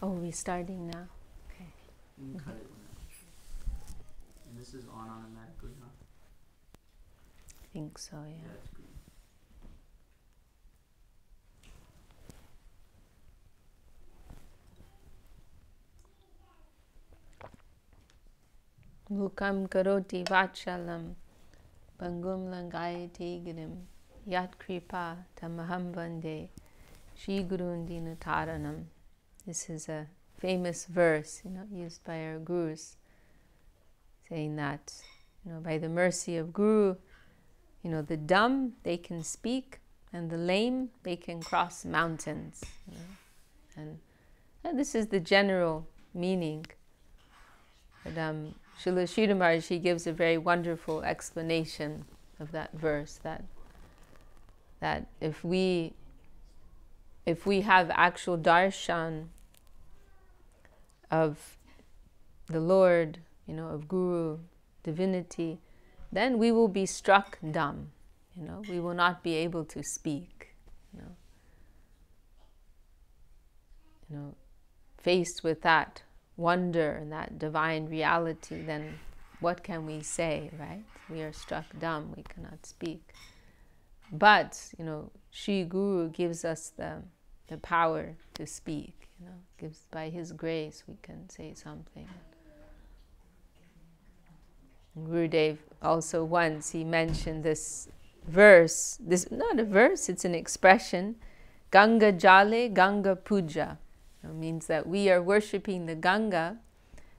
Oh, we're starting now. Okay. You can cut it when it. And this is on automatically, huh? I think so, yeah. Yeah, it's green. Mukam karoti vachalam pangum langayate girim yat kripa tamaham vande shri gurundina taranam. This is a famous verse, used by our gurus, saying that, by the mercy of Guru, the dumb, they can speak, and the lame, they can cross mountains. And this is the general meaning. But Srila Sridhar Maharaji gives a very wonderful explanation of that verse, that if we have actual darshan of the Lord, of Guru, divinity, then we will be struck dumb, we will not be able to speak, faced with that wonder and that divine reality, then what can we say, right? We are struck dumb, we cannot speak. But, Shri Guru gives us the power to speak, gives by his grace we can say something. Gurudev also once, he mentioned this verse, not a verse, it's an expression, Ganga Jale Ganga Puja. It means that we are worshipping the Ganga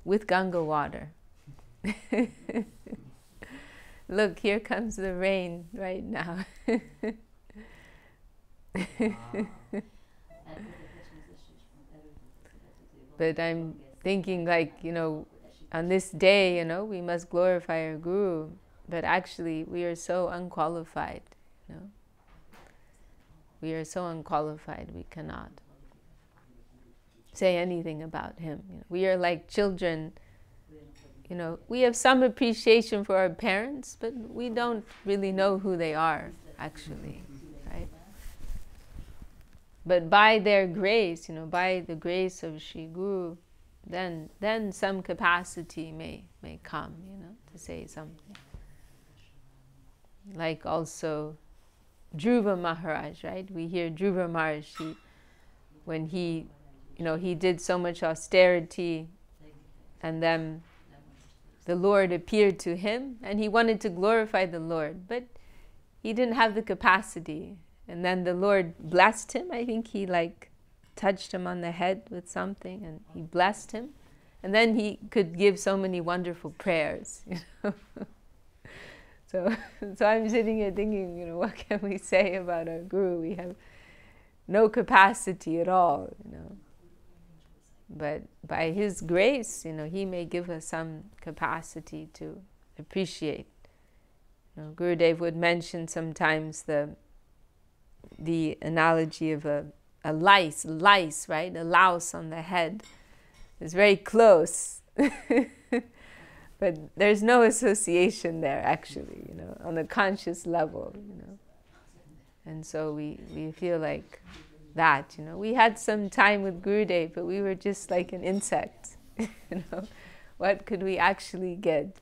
with Ganga water. Look, here comes the rain right now. But I'm thinking on this day, we must glorify our Guru, but actually we are so unqualified, We are so unqualified, we cannot say anything about him. We are like children. We have some appreciation for our parents, but we don't really know who they are, actually, right? But by their grace, by the grace of Shri Guru, then some capacity may come, to say something. Like also Dhruva Maharaj, right? We hear Dhruva Maharaj, when he, he did so much austerity, and then the Lord appeared to him, and he wanted to glorify the Lord, but he didn't have the capacity. And then the Lord blessed him. I think he touched him on the head with something, and he blessed him. And then he could give so many wonderful prayers. So I'm sitting here thinking, what can we say about our Guru? We have no capacity at all, But by his grace, he may give us some capacity to appreciate. Gurudev would mention sometimes the analogy of a lice, right? A louse on the head. It's very close. But there's no association there, actually, on the conscious level, And so we feel like that, We had some time with Gurudev, but we were just like an insect, What could we actually get,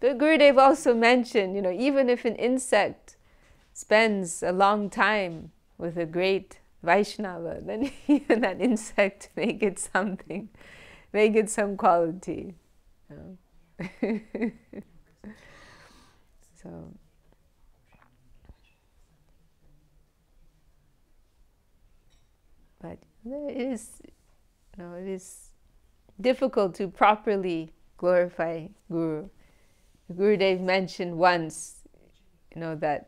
But Gurudev also mentioned, even if an insect spends a long time with a great Vaishnava, then even that insect may get something, may get some quality. So... But it is difficult to properly glorify Guru. Gurudev mentioned once, that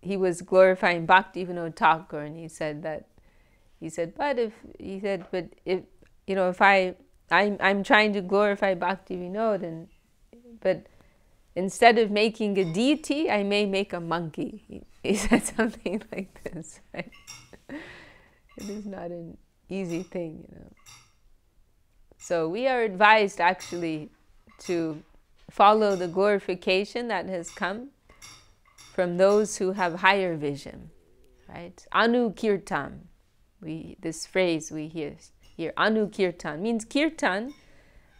he was glorifying Bhaktivinoda Thakur, and he said, but if I'm trying to glorify Bhaktivinoda, but instead of making a deity, I may make a monkey. He said something like this, right? It is not an easy thing, So we are advised actually to follow the glorification that has come from those who have higher vision, right? Anukirtam, this phrase we hear, here. Anu Kirtan means Kirtan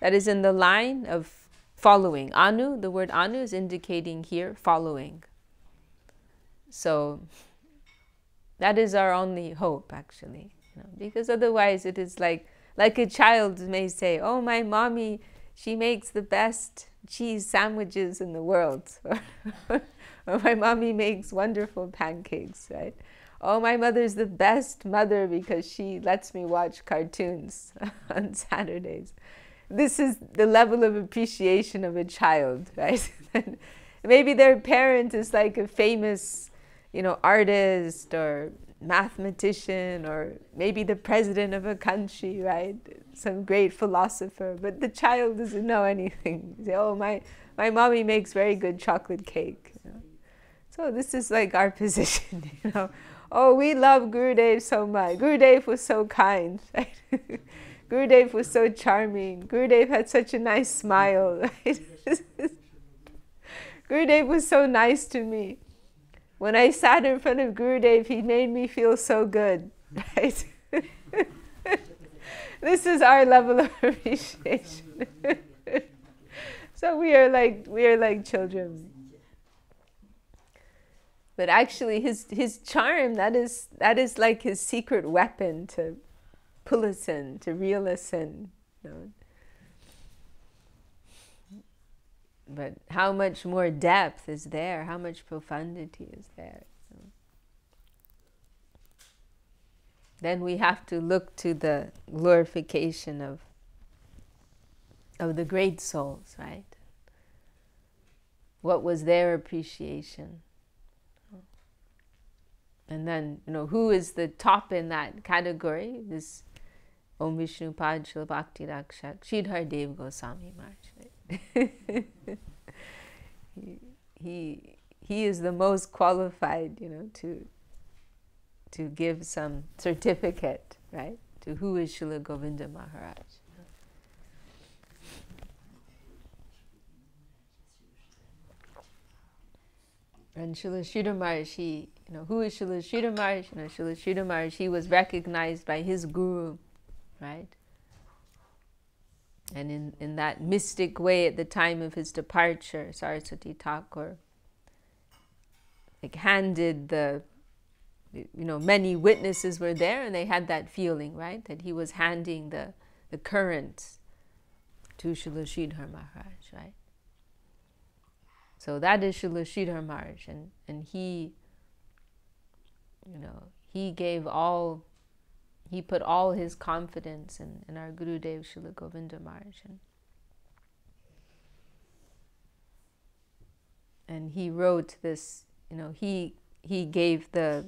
that is in the line of following. Anu, the word Anu is indicating here following. So that is our only hope, actually, you know, because otherwise it is like a child may say, oh, my mommy, she makes the best cheese sandwiches in the world. Or my mommy makes wonderful pancakes, right? Oh, my mother's the best mother because she lets me watch cartoons on Saturdays. This is the level of appreciation of a child, right? Maybe their parent is like a famous, you know, artist or mathematician, or maybe the president of a country, right? Some great philosopher, but the child doesn't know anything. They say, oh, my mommy makes very good chocolate cake. You know? So this is like our position, you know. Oh, we love Gurudev so much. Gurudev was so kind, right? Gurudev was so charming. Gurudev had such a nice smile, right? Gurudev was so nice to me. When I sat in front of Gurudev, he made me feel so good, right? This is our level of appreciation. So we are like children. But actually his charm, that is like his secret weapon to pull us in, to reel us in. You know? But how much more depth is there? How much profundity is there? Then we have to look to the glorification of the great souls, right? What was their appreciation? And then, you know, who is the top in that category? This Om Vishnu Pad Srila Bhakti Rakshak, Sridhar Dev Goswami Maharaj. He is the most qualified, you know, to give some certificate, right? To who is Srila Govinda Maharaj. And Srila Sridhar Maharaj, you know, who is Srila Sridhar Maharaj? You know, Srila Sridhar Maharaj, he was recognized by his guru, right? And in that mystic way at the time of his departure, Saraswati Thakur like handed the, you know, many witnesses were there and they had that feeling, right? That he was handing the current to Srila Sridhar Maharaj, right? So that is Srila Sridhar Maharaj, and he, you know, he put all his confidence in our Gurudev Srila Govinda Maharaj. And he wrote this, you know, he gave the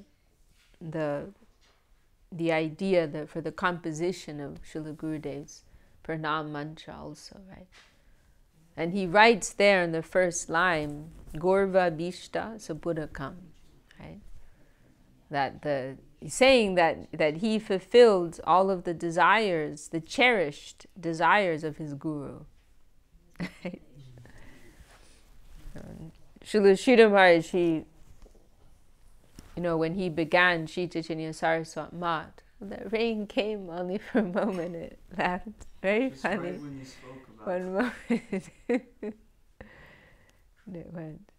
idea that for the composition of Srila Gurudev's Pranam Mantra also, right? And he writes there in the first line, Gorva Bhishta Saburakam, right? That he's saying that he fulfilled all of the desires, the cherished desires of his guru. Right? Srila Sridhar Maharaj, you know, when he began Sri Chaitanya Saraswat Math, the rain came only for a moment, it laughed. Very just funny. Right when you spoke about one moment. And it went.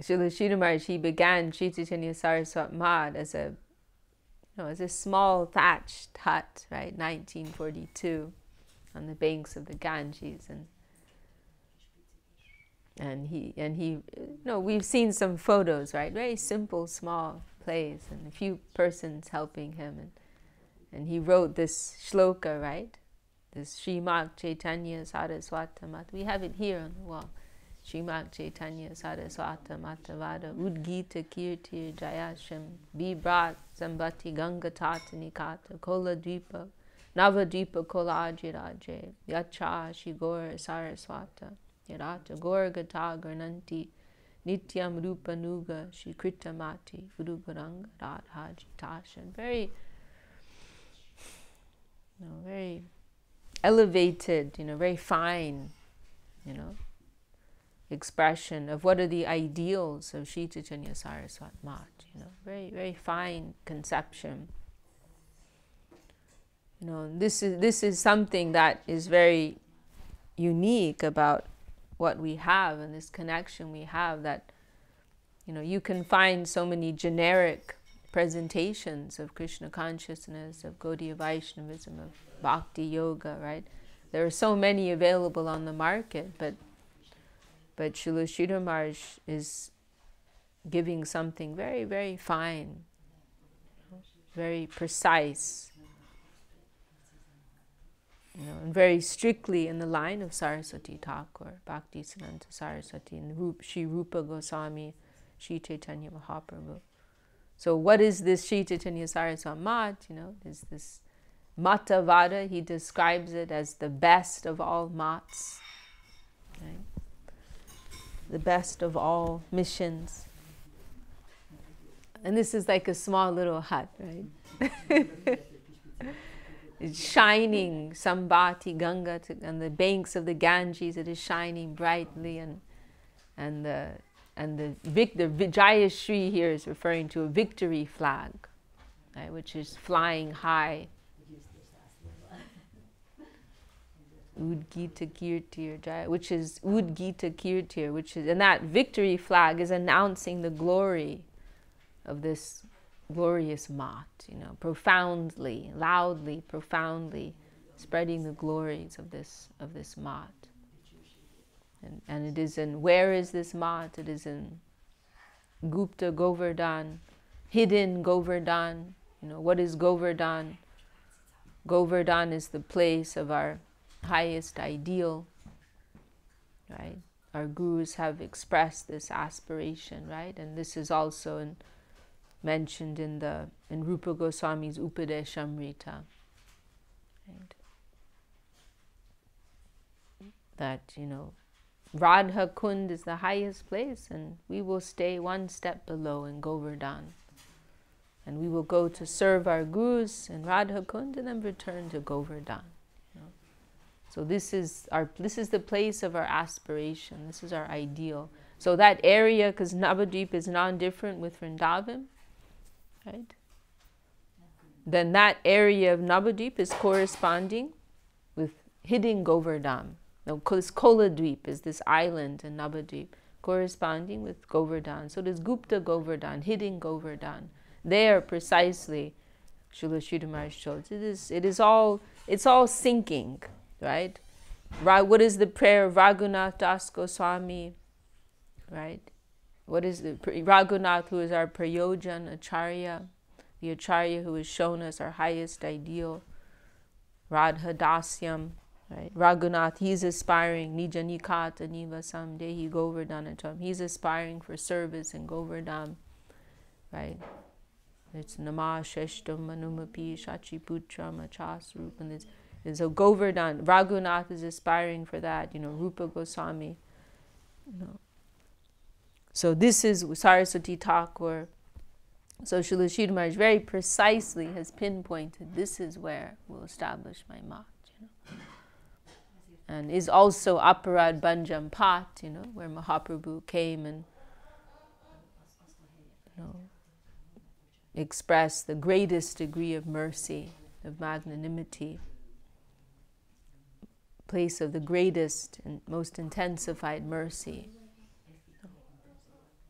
Srila Sridhar Maharaj, he began Sri Chaitanya Saraswat Math as a, you know, as a small thatched hut, right, 1942, on the banks of the Ganges, and he, you know, we've seen some photos, right, very simple, small place, and a few persons helping him, and he wrote this shloka, right, this Srimad Chaitanya Saraswata Math. We have it here on the wall. Srimad Chaitanya Saraswata Matavada Udgita Kirtir Jayasham Vibrat Sambati Ganga Tata Nikata Kola Dvipa Nava Dvipa Kola Ajiraje Yacha Shigora Saraswata Yarata Gorgata Garnanti Nityam Rupa Nuga Shikritamati Guru Guranga Radha Jitashan. Very, you know, very elevated, you know, very fine, you know. expression of what are the ideals of Sri Chaitanya Saraswat Maharaj, very, very fine conception. This is something that is very unique about what we have and this connection we have, that you can find so many generic presentations of Krishna consciousness, of Gaudiya Vaishnavism, of Bhakti Yoga, right? There are so many available on the market, but Srila Sridhar Maharaj is giving something very, very fine, very precise, and very strictly in the line of Saraswati Thakur, Bhaktisiddhanta Saraswati, and Sri Rupa Goswami, Sri Chaitanya Mahaprabhu. So what is this Sri Chaitanya Saraswat Maharaj? Is this Matavada? He describes it as the best of all mats, right? The best of all missions. And this is like a small little hut, right? It's shining, Sambhati Ganga, on the banks of the Ganges. It is shining brightly, and the Vijayashri here is referring to a victory flag, right, which is flying high. Udgita Kirtir Jaya, which is Udgita Kirtir, and that victory flag is announcing the glory of this glorious Mat, profoundly, loudly, profoundly spreading the glories of this Mat. And it is in, where is this Mat? It is in Gupta Govardhan, hidden Govardhan. What is Govardhan? Govardhan is the place of our highest ideal, right? Our gurus have expressed this aspiration, right? And this is also mentioned in Rupa Goswami's Upadeshamrita, right? That, Radha Kund is the highest place, and we will stay one step below in Govardhan. And we will go to serve our gurus in Radha Kund and then return to Govardhan. So this is the place of our aspiration. This is our ideal. So that area, because Navadvip is non-different with Vrindavan, right? Then that area of Navadvip is corresponding with hidden Govardhan. Now, Koladvip is this island in Navadvip, corresponding with Govardhan. So there's Gupta Govardhan, hidden Govardhan. There, precisely, Srila Sridhar Maharaj shows it's all sinking. Right? What is the prayer of Raghunath Das Goswami? Right? What is Raghunath, who is our Prayojan Acharya, the Acharya who has shown us our highest ideal, Radha Dasyam, right? Raghunath, he's aspiring, Nija Nikata Nivasam Dehi Govardhanatam. He's aspiring for service in Govardhan, right? It's Namah Sheshtam Manumapi Shachiputra Machas Rupanis. And so Govardhan, Raghunath is aspiring for that, Rupa Goswami. So this is Saraswati Thakur. So Srila Sridhar Maharaj very precisely has pinpointed, this is where we'll establish my Mat, And is also Aparad Banjam Pat, where Mahaprabhu came and expressed the greatest degree of mercy, of magnanimity. Place of the greatest and most intensified mercy,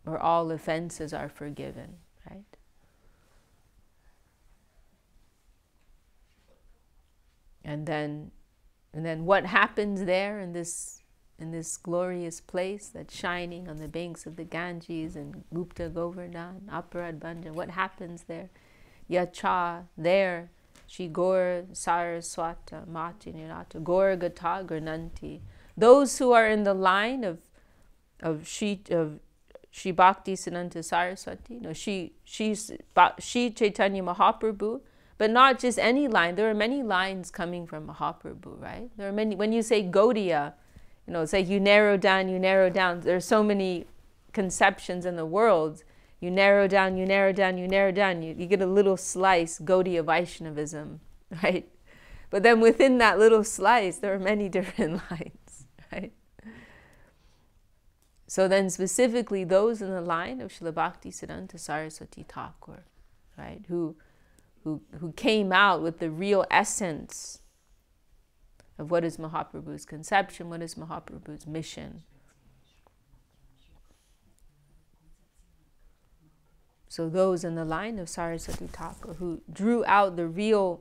where all offenses are forgiven, right? And then what happens there in this glorious place that's shining on the banks of the Ganges and Gupta Govardhan, Aparad Banja, what happens there? Yacha, there. Shri Gaur Saraswata Mati Nirata Gaur Gata Grananti. Those who are in the line of Shri Bhaktisiddhanta Saraswati, Shri Chaitanya Mahaprabhu, but not just any line. There are many lines coming from Mahaprabhu, right? There are many. When you say Gaudiya, it's like you narrow down. There are so many conceptions in the world. You narrow down, you narrow down, you narrow down. You get a little slice, Gaudiya Vaishnavism, right? But then within that little slice, there are many different lines, right? So then specifically those in the line of Śrīla Bhakti Siddhanta Saraswati Thakur, right, who came out with the real essence of what is Mahaprabhu's conception, what is Mahaprabhu's mission. So those in the line of Saraswati Thakur who drew out the real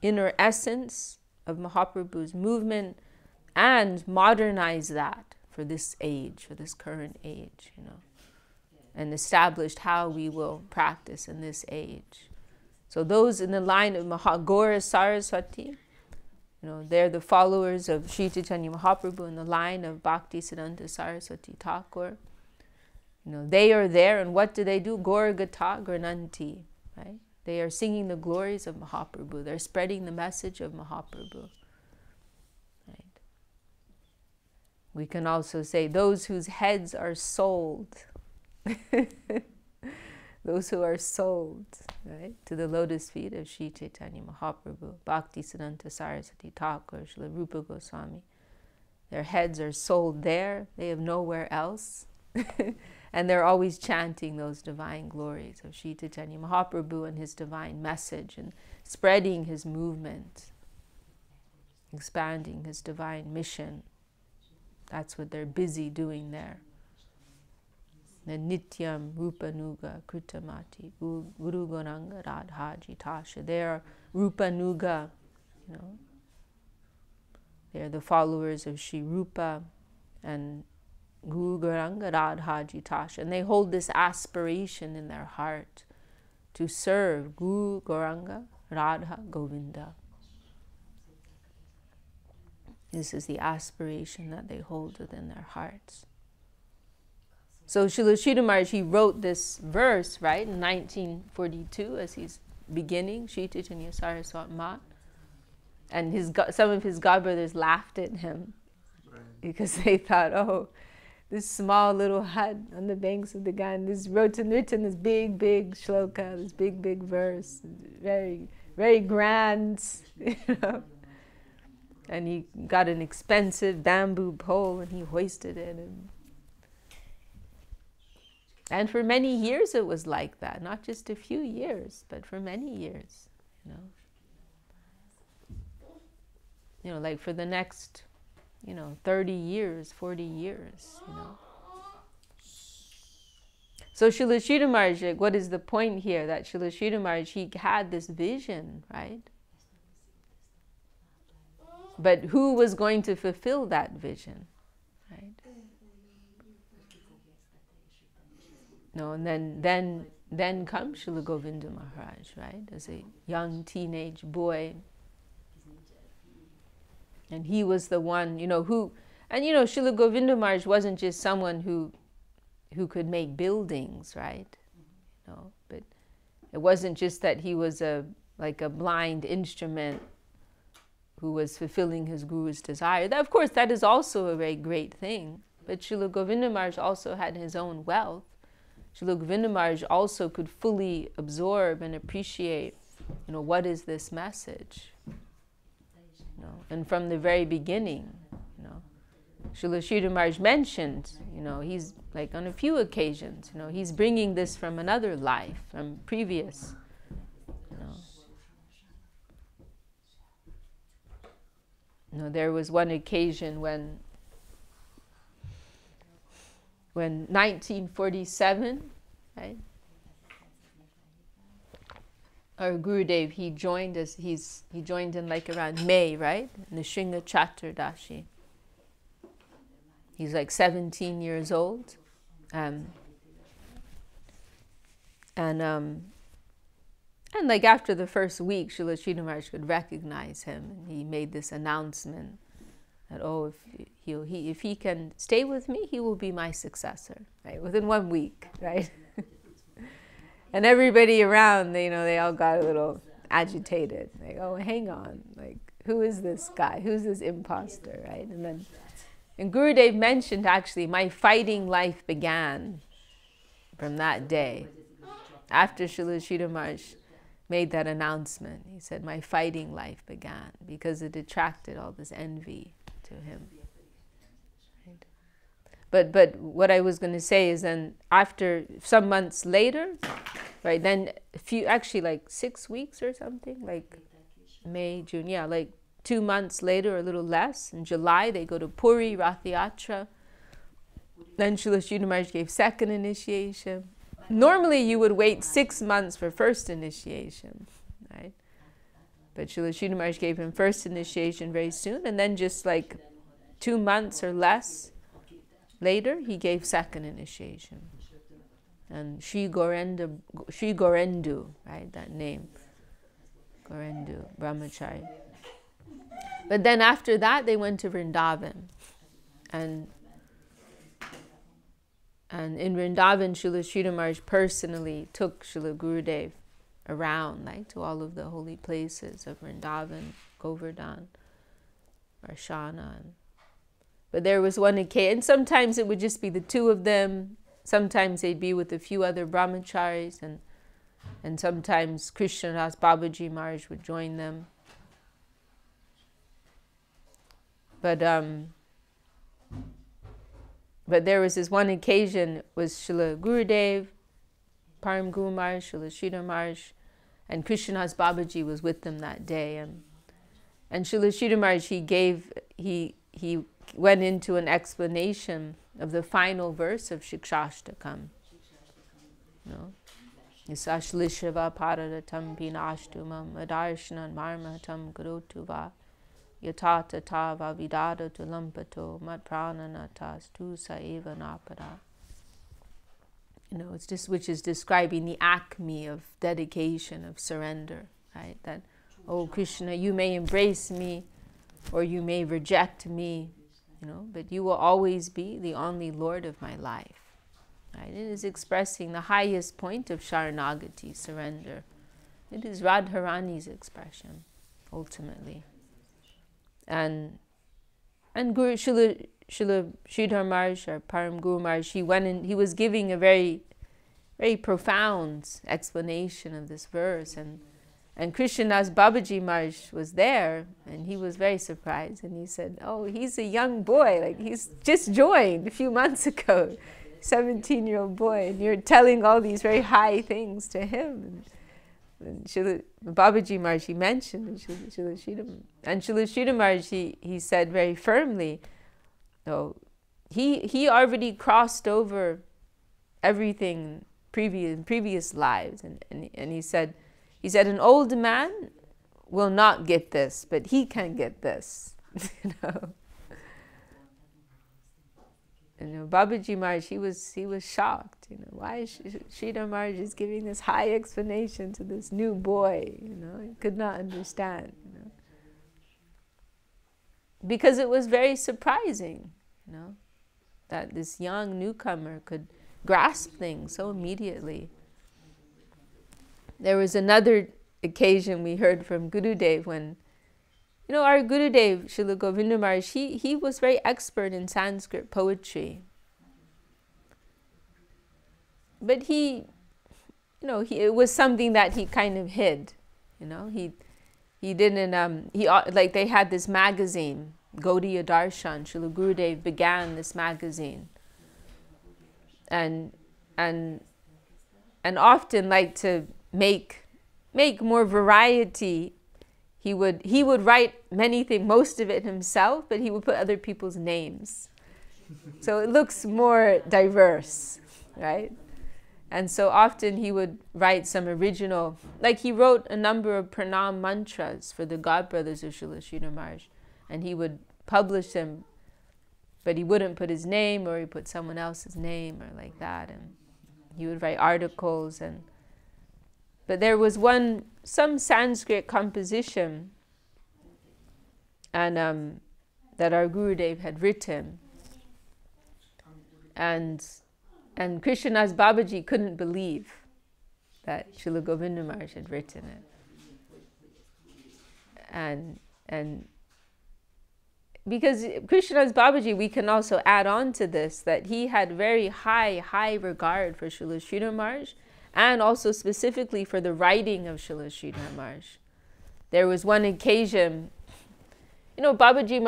inner essence of Mahaprabhu's movement and modernized that for this age, for this current age, you know, and established how we will practice in this age. So those in the line of Mahagora Saraswati, you know, they're the followers of Sri Chaitanya Mahaprabhu in the line of Bhakti Siddhanta Saraswati Thakur. You know, they are there, and what do they do? Gauragata Grananti, right? They are singing the glories of Mahaprabhu. They're spreading the message of Mahaprabhu, right? We can also say, those whose heads are sold, those who are sold, right, to the lotus feet of Sri Chaitanya Mahaprabhu, Bhakti Siddhanta Saraswati Thakur, Śrīla Rupa Goswami. Their heads are sold there. They have nowhere else. And they're always chanting those divine glories of Sri Chaitanya Mahaprabhu and his divine message and spreading his movement, expanding his divine mission. That's what they're busy doing there. Nityam Rupanuga Kritamati Guru Gonanga Radhaji Tasha. They are Rupanuga, you know. They are the followers of Sri Rupa and Guru Gauranga Radhaji Tasha, and they hold this aspiration in their heart to serve Guru Gauranga Radha Govinda. This is the aspiration that they hold within their hearts. So Srila Sridhar Maharaj, he wrote this verse, right, in 1942 as he's beginning Sri Chaitanya Saraswat Math, and some of his godbrothers laughed at him because they thought, oh, this small little hut on the banks of the Gange, this written this big, big shloka, this big, big verse, very, very grand, you know. And he got an expensive bamboo pole and he hoisted it. And for many years it was like that, not just a few years, but for many years, you know. You know, like for the next, you know, 30 years, 40 years, you know. So Srila Sridhar Maharaj, what is the point here? That Srila Sridhar Maharaj, he had this vision, right? But who was going to fulfill that vision, right? No, and then comes Srila Govinda Maharaj, right? As a young teenage boy. And he was the one, you know, who, and you know, Srila Govinda Maharaj wasn't just someone who could make buildings, right? You know, but it wasn't just that he was like a blind instrument who was fulfilling his guru's desire. That, of course, that is also a very great thing. But Srila Govinda Maharaj also had his own wealth. Srila Govinda Maharaj also could fully absorb and appreciate, you know, what is this message? And from the very beginning, you know, Srila Sridhar Maharaj mentioned, you know, he's like on a few occasions, you know, he's bringing this from another life, from previous, you know, there was one occasion when 1947, right? Our Gurudev, he joined in like around May, right? In the Shringa Chaturdashi. He's like 17 years old. And like after the first week, Srila Sridhar Maharaj could recognize him, and he made this announcement that, oh, if he can stay with me, he will be my successor, right? Within 1 week, right? And everybody around, they, you know, they all got a little agitated. Like, oh, hang on. Like, who is this guy? Who's this imposter, right? And Gurudev mentioned, actually, my fighting life began from that day. After Srila Sridhar Maharaj made that announcement, he said, my fighting life began, because it attracted all this envy to him. But what I was going to say is then after some months later, right, then a few, actually like 6 weeks or something, like May, June, yeah, like 2 months later, or a little less, in July, they go to Puri, Rath Yatra. Then Srila Sridhar Maharaj gave second initiation. Normally you would wait 6 months for first initiation, right? But Srila Sridhar Maharaj gave him first initiation very soon, and then just like 2 months or less later, he gave second initiation. And Sri Gorendu, right, that name, Gorendu, Brahmachari. But then after that, they went to Vrindavan. And in Vrindavan, Srila Sridhar Maharaj personally took Srila Gurudev around, like to all of the holy places of Vrindavan, Govardhan, Arshana. But there was one occasion, and sometimes it would just be the two of them. Sometimes they'd be with a few other brahmacharis, and sometimes Krishnadas Babaji Maharaj would join them. But there was this one occasion, was Srila Gurudev, Param Guru Maharaj, Srila Sridhar Maharaj, and Krishnadas Babaji was with them that day. And Srila Sridhar Maharaj, he went into an explanation of the final verse of Shikshashtakam. You know? Yasashlishiva paradatam pinashtumam adarshnan marmatam gurutuva yatata tava vidada tulampato matprananatas tusa eva napada. You know, it's just, which is describing the acme of dedication, of surrender, right? That, oh Krishna, you may embrace me or you may reject me, you know, but you will always be the only Lord of my life. Right? It is expressing the highest point of Sharanagati, surrender. It is Radharani's expression, ultimately. And Guru Srila Sridhar Maharaj, or Param Guru Maharaj, he went and he was giving a very, very profound explanation of this verse. And Krishnadas Babaji Maharaj was there, and he was very surprised. And he said, oh, he's a young boy. Like, he's just joined a few months ago, 17-year-old boy. And you're telling all these very high things to him. And Srila Babaji Maharaj, he mentioned, and Srila Sridhar Maharaj, he said very firmly, no, he already crossed over everything in previous lives. And he said, an old man will not get this, but he can get this. You know? And you know, Babaji Maharaj, he was shocked. You know, why Sridhar Maharaj is giving this high explanation to this new boy? You know, he could not understand. You know? Because it was very surprising, you know, that this young newcomer could grasp things so immediately. There was another occasion we heard from Gurudev when, you know, our Gurudev, Srila Govinda Maharaj, he was very expert in Sanskrit poetry. But it was something that he kind of hid, you know. Like they had this magazine, Gaudiya Darshan. Srila Gurudev began this magazine. And often, like, to make more variety, he would write many things, most of it himself, but he would put other people's names. So it looks more diverse, right? And so often he would write some original, like he wrote a number of pranam mantras for the godbrothers of Srila Sridhar Maharaj, and he would publish them, but he wouldn't put his name, or he put someone else's name, or like that. And he would write articles. But there was some Sanskrit composition, and that our Gurudev had written, and Krishnadas Babaji couldn't believe that Srila Govinda Maharaj had written it, and because Krishnadas Babaji, we can also add on to this that he had very high regard for Srila Sridhar Maharaj, and also specifically for the writing of Srila Sridhar Maharaj. There was one occasion, you know, Babaji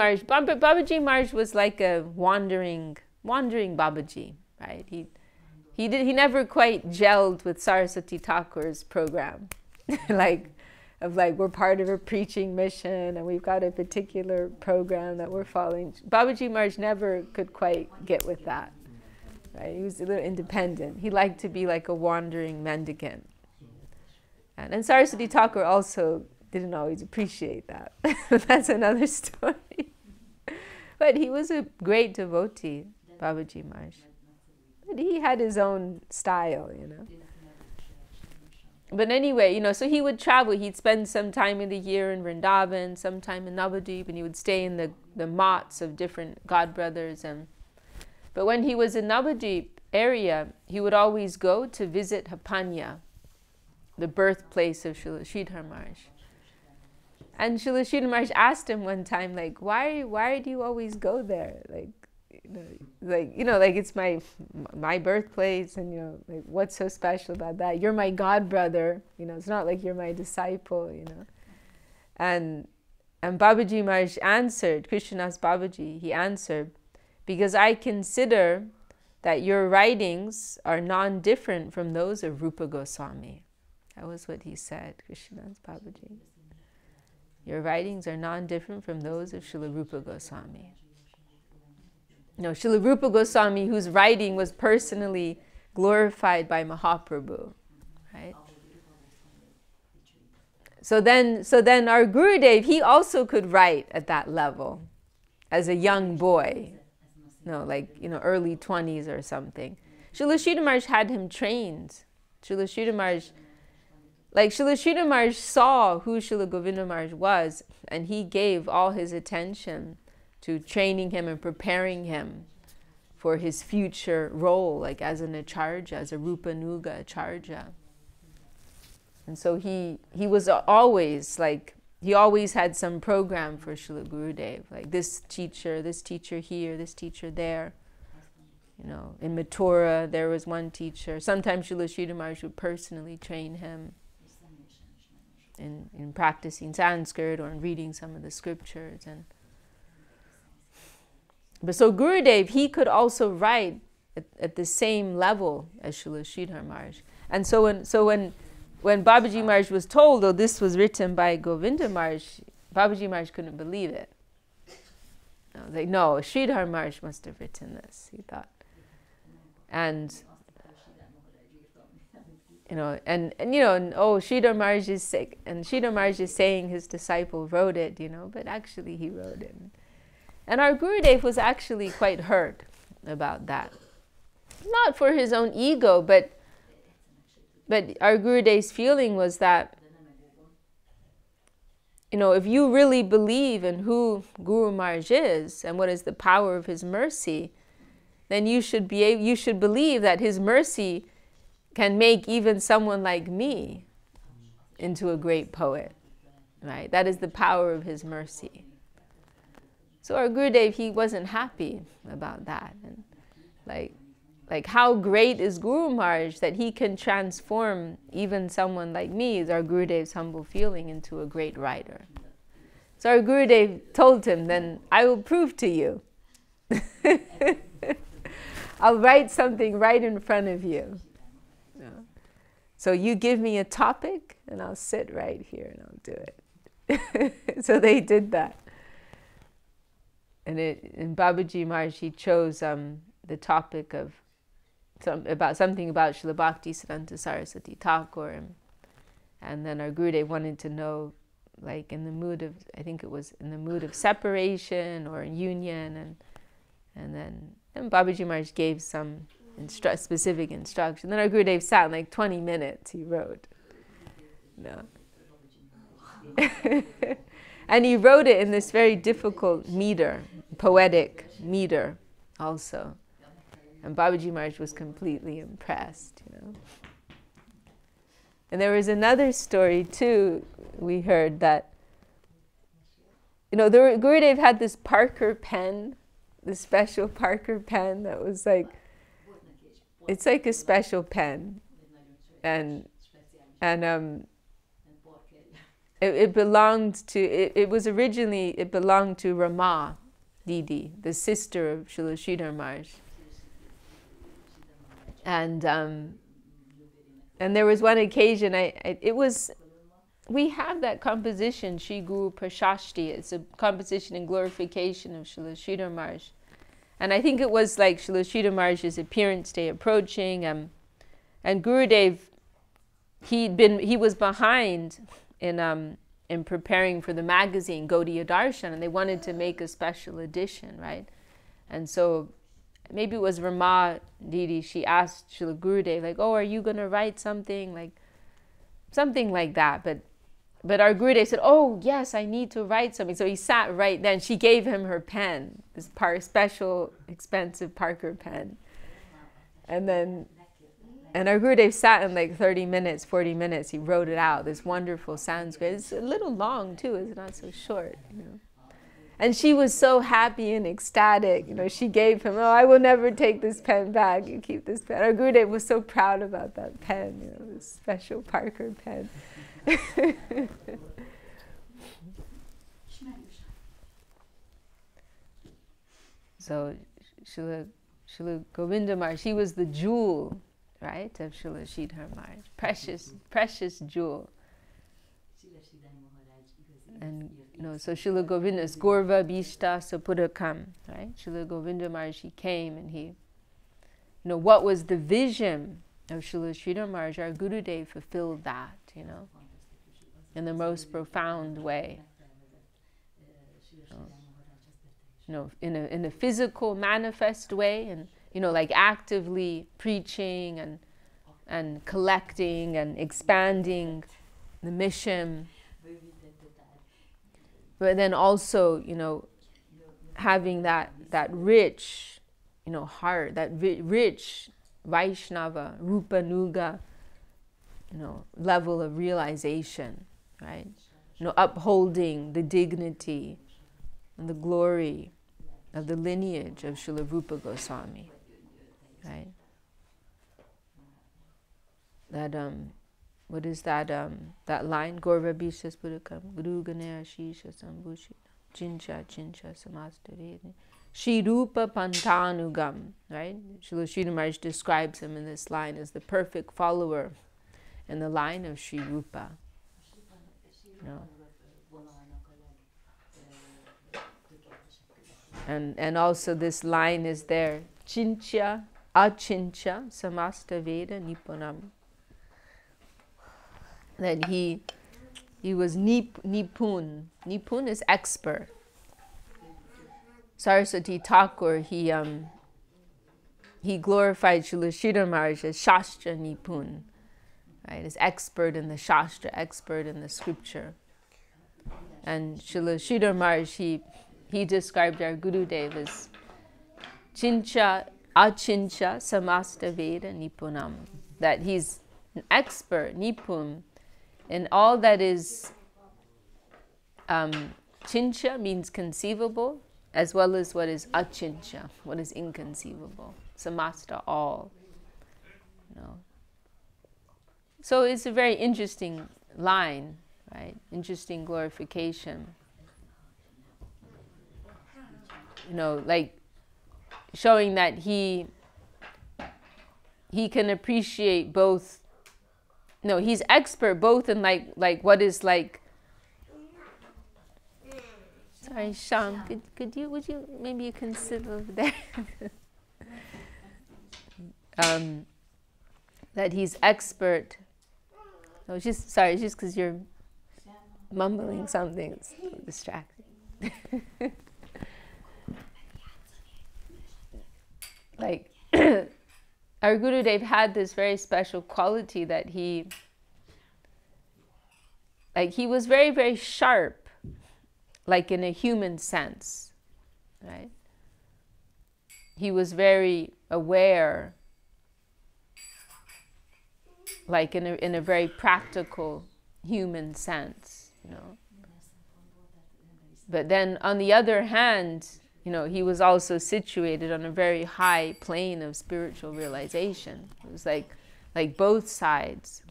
Maharaj was like a wandering wandering Babaji, right? He never quite gelled with Saraswati Thakur's program, like we're part of a preaching mission and we've got a particular program that we're following. Babaji Maharaj never could quite get with that, right? He was a little independent. He liked to be like a wandering mendicant. And Saraswati Thakur also didn't always appreciate that. That's another story. But he was a great devotee, Babaji Maharaj. But he had his own style, you know. But anyway, you know, so he would travel. He'd spend some time in the year in Vrindavan, some time in Navadvip, and he would stay in the motts of different godbrothers. But when he was in Navadvip area, he would always go to visit Hapanya, the birthplace of Srila Sridhar Maharaj. And Srila Sridhar Maharaj asked him one time, like, why do you always go there? Like, it's my birthplace, and, you know, like, what's so special about that? You're my god brother, you know, it's not like you're my disciple, you know. And Babaji Maharaj answered, Krishnadas Babaji, he answered, because I consider that your writings are non-different from those of Rupa Goswami. That was what he said, Krishnadas Babaji. Your writings are non-different from those of Srila Rupa Goswami. No, Srila Rupa Goswami, whose writing was personally glorified by Mahaprabhu, right? So then our Gurudev, he also could write at that level as a young boy. No, like, you know, early 20s or something. Srila Sridhar Maharaj had him trained. Srila Sridhar Maharaj, like, Srila Sridhar Maharaj saw who Srila Govinda Maharaj was, and he gave all his attention to training him and preparing him for his future role, like as an acharya, as a Rupanuga acharya. And so he was always, like, he always had some program for Srila Gurudev, like this teacher here, this teacher there. You know, in Mathura, there was one teacher. Sometimes Srila Sridhar Maharaj would personally train him in practicing Sanskrit or in reading some of the scriptures. But so Gurudev, he could also write at the same level as Srila Sridhar Maharaj. And so when Babaji Maharaj was told, oh, this was written by Govinda Maharaj, Babaji Maharaj couldn't believe it. I was like, no, Sridhar Maharaj must have written this, he thought. And oh, Sridhar Maharaj is sick, and Sridhar Maharaj is saying his disciple wrote it, you know, but actually he wrote it. And our Gurudev was actually quite hurt about that. Not for his own ego, but our Gurudev's feeling was that, you know, if you really believe in who Guru Maharaj is and what is the power of his mercy, then you should believe that his mercy can make even someone like me into a great poet, right? That is the power of his mercy. So our Gurudev, he wasn't happy about that. And like how great is Guru Maharaj that he can transform even someone like me, is our Gurudev's humble feeling, into a great writer. So our Gurudev told him, then I will prove to you. I'll write something right in front of you. So you give me a topic, and I'll sit right here, and I'll do it. So they did that. And Babaji Maharaj, he chose the topic of something about Srila Bhakti Siddhanta Saraswati Thakur. And then our Gurudev wanted to know, like, in the mood of, I think it was in the mood of separation or union. And then Babaji Maharaj gave some specific instruction. Then our Gurudev sat in like 20 minutes, he wrote. No. And he wrote it in this very difficult meter, poetic meter also. And Babaji Maharaj was completely impressed, you know. And there was another story too, we heard that, you know, Gurudev had this Parker pen, this special Parker pen that was like, it's like a special pen, and it belonged to, it was originally, it belonged to Rama Didi, the sister of Srila Sridhar Maharaj. And there was one occasion, we have that composition, Sri Guru Prashasti. It's a composition and glorification of Srila Sridhar Maharaj. And I think it was like Srila Sridhar Maharaj's appearance day approaching. And Gurudev, he was behind in preparing for the magazine, Gaudiya Darshan, and they wanted to make a special edition, right? And so maybe it was Rama Didi, she asked Srila Gurudev, like, oh, are you going to write something like that? But our Gurudev said, oh, yes, I need to write something. So he sat right then. She gave him her pen, this special, expensive Parker pen. And our Gurudev sat in like 30 minutes, 40 minutes. He wrote it out, this wonderful Sanskrit. It's a little long, too. It's not so short, you know. And she was so happy and ecstatic. You know, she gave him, oh, I will never take this pen back. You keep this pen. Our Gurudev was so proud about that pen, you know, this special Parker pen. So Srila Govinda Maharaj, she was the jewel, right, of Srila Sridhar Maharaj. Precious, precious jewel. And you know, so Srila Govinda is Gorva Bhishta Sapurakam, right? Srila Govinda Maharaj, he came and he, you know, what was the vision of Srila Sridhar Maharaj? Our Gurudev fulfilled that, you know, in the most profound way. You know, in a physical, manifest way, and you know, like actively preaching and collecting and expanding the mission. But then also, you know, having that rich, you know, heart, that rich Vaishnava, Rupanuga, you know, level of realization, right? You know, upholding the dignity and the glory of the lineage of Srila Rupa Goswami, right? That, what is that that line? Gorva Bhishtas Pudakam, Guru Ganaya Shisha Sambushi, Chincha Chincha Samastari, Shirupa Pantanugam, right? Srila Sridhar Maharaj describes him in this line as the perfect follower in the line of Sri Rupa. No. And also this line is there, Chincha Achincha Samastaveda Nipunam. That he was nipun. Nipun is expert. Saraswati Thakur, he glorified Srila Sridhar Maharaj as Shastra Nipun, right? As expert in the Shastra, expert in the scripture. And Srila Sridhar Maharaj, he described our Gurudev as Chincha Achincha Samasta Veda Nipunam. That he's an expert, Nipun, and all that is, chincha means conceivable, as well as what is achincha, what is inconceivable. Samasta, all. You know. So it's a very interesting line, right? Interesting glorification. You know, like showing that he can appreciate both. No, he's expert both in like what is like. Sorry, Sham, would you maybe you can sit over there? That he's expert. No, just sorry, just because you're mumbling something, it's distracting. Like. Our Gurudev had this very special quality that he was very, very sharp, like in a human sense, right? He was very aware, like in a very practical human sense, you know. But then on the other hand, you know, he was also situated on a very high plane of spiritual realization. It was like both sides,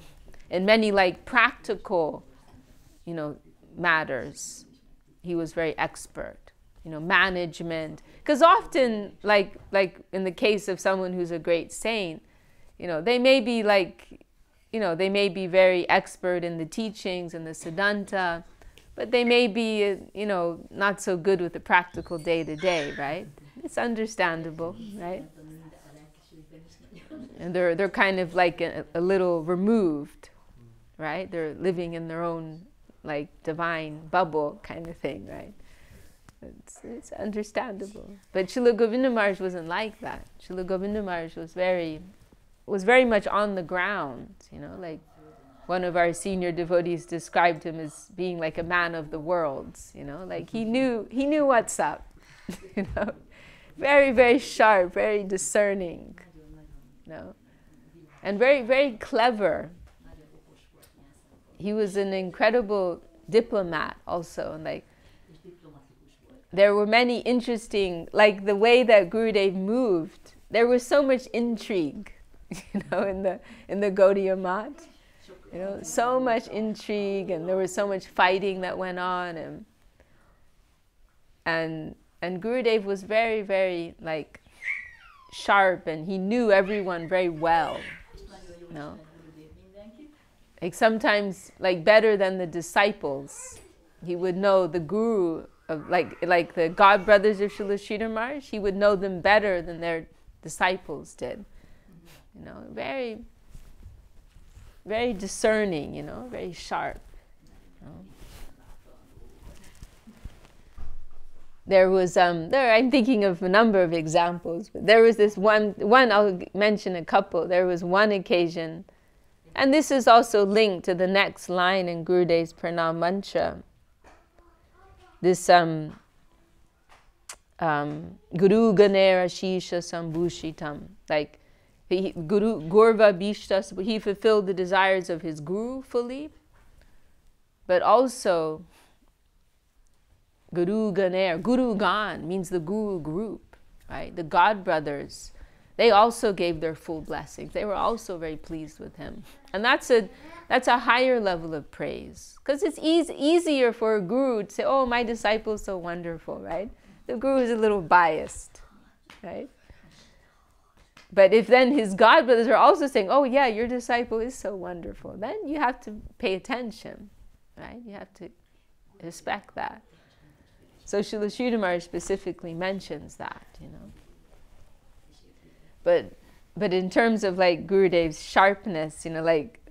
in many like practical, you know, matters. He was very expert. You know, management, because often like in the case of someone who's a great saint, you know, they may be like, you know, they may be very expert in the teachings and the Siddhanta, but they may be, you know, not so good with the practical day-to-day, right? It's understandable, right? And they're kind of like a little removed, right? They're living in their own, like, divine bubble kind of thing, right? It's understandable. But Srila Govinda Maharaj wasn't like that. Srila Govinda Maharaj was very much on the ground, you know, like one of our senior devotees described him as being like a man of the worlds, you know, like he knew what's up, you know, very, very sharp, very discerning, you know, and very, very clever. He was an incredible diplomat also, and like there were many interesting, like the way that Gurudev moved, there was so much intrigue, you know, in the Gaudiya Math, you know, so much intrigue, and there was so much fighting that went on, and Gurudev was very, very like sharp, and he knew everyone very well, you know, like sometimes like better than the disciples. He would know the guru of like the god brothers of Srila Sridhar Maharaj. He would know them better than their disciples did. You know, very, very discerning, you know, very sharp. You know. There was, I'm thinking of a number of examples, but there was this one, I'll mention a couple. There was one occasion, and this is also linked to the next line in Gurudev's Pranam Mantra. This, Guru Ganera Shisha Sambhushitam, like, he fulfilled the desires of his guru fully, but also Guru Ganer, Guru Gan means the guru group, right? The god brothers, they also gave their full blessings. They were also very pleased with him. And that's a higher level of praise, because it's easier for a guru to say, oh, my disciple's so wonderful, right? The guru is a little biased, right? But if then his god brothers are also saying, oh yeah, your disciple is so wonderful, then you have to pay attention, right? You have to respect that. So Srila Sridhar Maharaj specifically mentions that, you know. But in terms of like Gurudev's sharpness, you know, like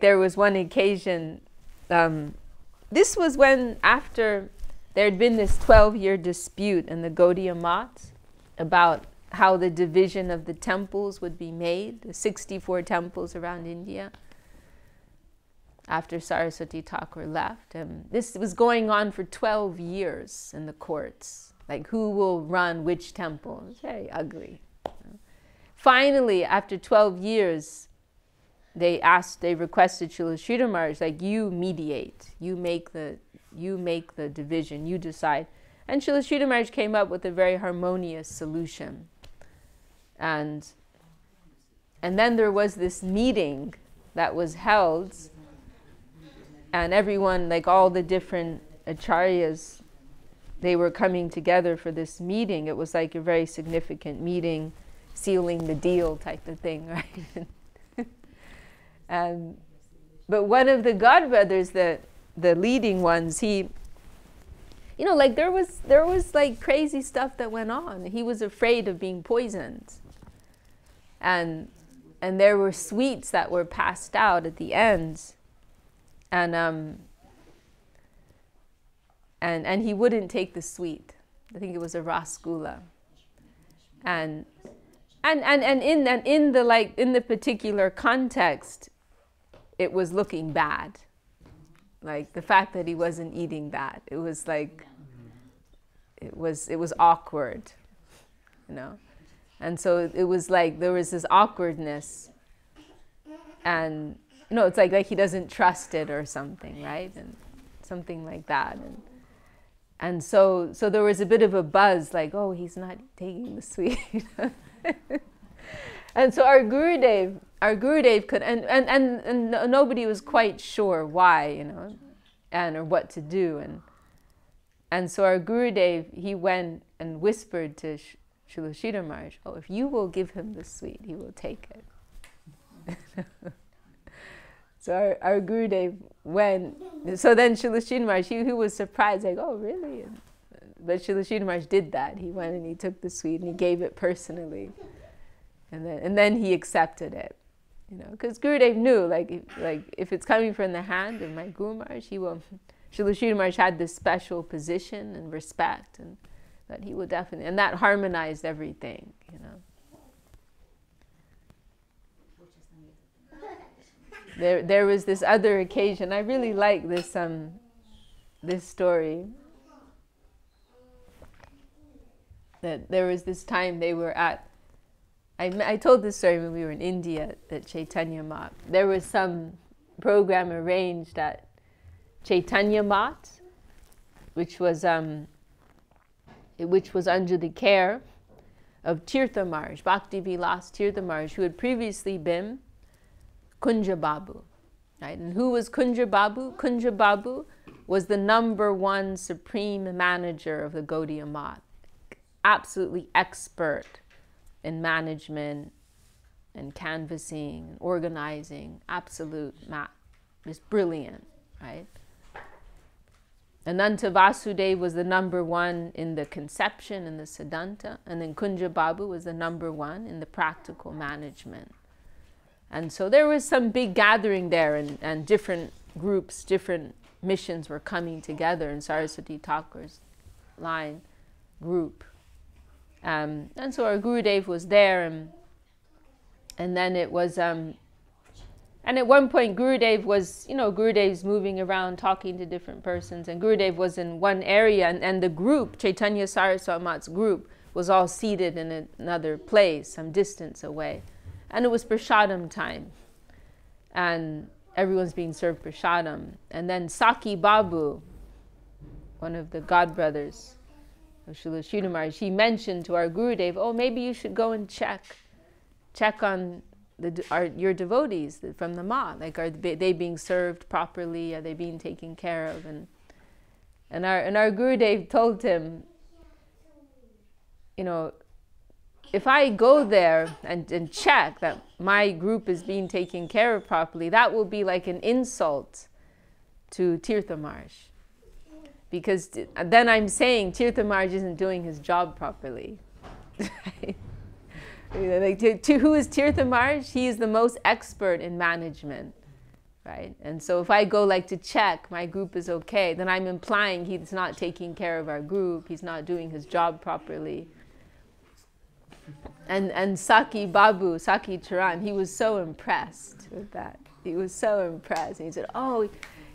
there was one occasion, this was when after there had been this 12-year dispute in the Gaudiya Math about how the division of the temples would be made, the 64 temples around India, after Saraswati Thakur left. And this was going on for 12 years in the courts, like who will run which temple. It's very ugly. Finally, after 12 years, they requested Srila Sridhar Maharaj, like, you mediate, you make the division, you decide. And Srila Sridhar Maharaj came up with a very harmonious solution. And then there was this meeting that was held, and everyone, like all the different acharyas, they were coming together for this meeting. It was like a very significant meeting, sealing the deal type of thing, right? But one of the god brothers, the leading ones, he, you know, like there was like crazy stuff that went on. He was afraid of being poisoned. And there were sweets that were passed out at the end. And he wouldn't take the sweet. I think it was a rasgulla. And in the particular context, it was looking bad. Like the fact that he wasn't eating that, it was like, it was awkward, you know? And so it was like, there was this awkwardness, and, you know, it's like he doesn't trust it or something, right? And something like that. And so there was a bit of a buzz, like, oh, he's not taking the sweet. And so our Gurudev could, and nobody was quite sure why, you know, or what to do, and so our Gurudev, he went and whispered to Srila Sridhar Maharaj, oh, if you will give him the sweet, he will take it. So our Gurudev went, so then Srila Srinivas Maharaj, he was surprised, like, oh, really? But Srila Srinivas Maharaj did that. He went and he took the sweet and he gave it personally. And then he accepted it, you know, because Gurudev knew, like if it's coming from the hand of my Guru Maharaj, he will, Srila Srinivas Maharaj had this special position and respect, and that he will definitely, and that harmonized everything, you know. There was this other occasion. I really like this this story. That there was this time they were at. I told this story when we were in India at Chaitanya Math. There was some program arranged at Chaitanya Math, which was under the care of Tirtha Maharaj, Bhakti Vilas Tirtha Maharaj, who had previously been Kunja Babu, right? And who was Kunja Babu? Kunja Babu was the #1 supreme manager of the Gaudiya Math, absolutely expert in management and canvassing and organizing, absolute math, just brilliant, right? Ananta Vasudeva was the #1 in the conception, in the Siddhanta, and then Kunja Babu was the #1 in the practical management. And so there was some big gathering there, and different groups, different missions were coming together in Saraswati Thakur's line group. And so our Gurudev was there, and then it was, and at one point Gurudev was, you know, Gurudev's moving around talking to different persons, and Gurudev was in one area, and the group, Chaitanya Saraswati Math's group, was all seated in another place, some distance away. And it was prasadam time, and everyone's being served prasadam. And then Saki Babu, one of the god brothers of Srila Srinivas Maharaj, he mentioned to our Gurudev, oh, maybe you should go and check on your devotees from the Math. Like, are they being served properly? Are they being taken care of? And our Gurudev told him, you know, if I go there and check that my group is being taken care of properly, that will be like an insult to Tirtha Maharaj. Because then I'm saying Tirtha Maharaj isn't doing his job properly. Like, who is Tirtha Maharaj? He is the most expert in management, right? And so if I go like to check my group is okay, then I'm implying he's not taking care of our group, he's not doing his job properly. And Saki Babu, Saki Charan, he was so impressed with that. He was so impressed. And he said, oh,